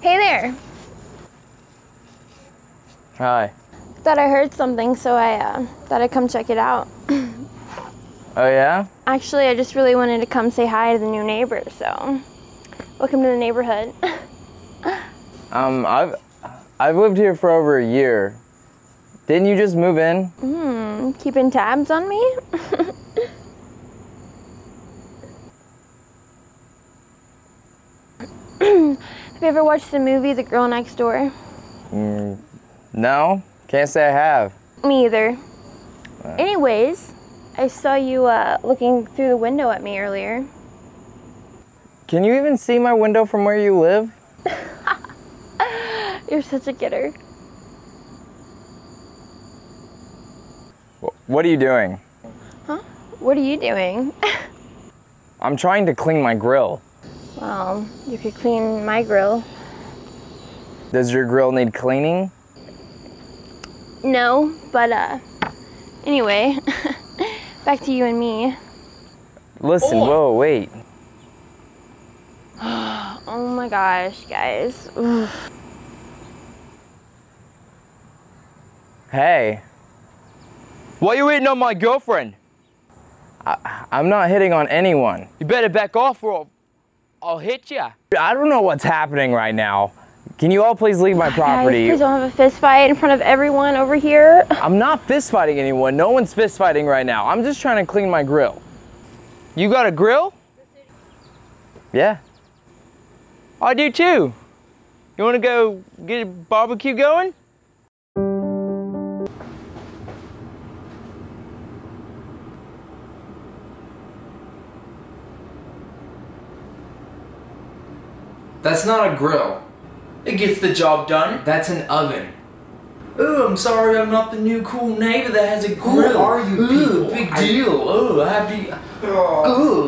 Hey there. Hi. Thought I heard something, so I thought I'd come check it out. Oh, yeah? Actually, I just really wanted to come say hi to the new neighbor, so welcome to the neighborhood. I've lived here for over a year. Didn't you just move in? Keeping tabs on me? Have you ever watched the movie The Girl Next Door? No, can't say I have. Me either. Anyways, I saw you looking through the window at me earlier. Can you even see my window from where you live? You're such a getter. What are you doing? Huh? What are you doing? I'm trying to clean my grill. Well, you could clean my grill. Does your grill need cleaning? No, but anyway, back to you and me. Listen, oh. Whoa, wait. Oh my gosh, guys. Oof. Hey. Why are you hitting on my girlfriend? I'm not hitting on anyone. You better back off or I'll hit ya. I don't know what's happening right now. Can you all please leave my property? Guys, please don't have a fist fight in front of everyone over here. I'm not fist fighting anyone. No one's fist fighting right now. I'm just trying to clean my grill. You got a grill? Yeah. I do too. You want to go get a barbecue going? That's not a grill. It gets the job done. That's an oven. Ooh, I'm sorry I'm not the new cool neighbor that has a grill. Who are you people? Ooh, big deal. Ooh, I have to... Ooh.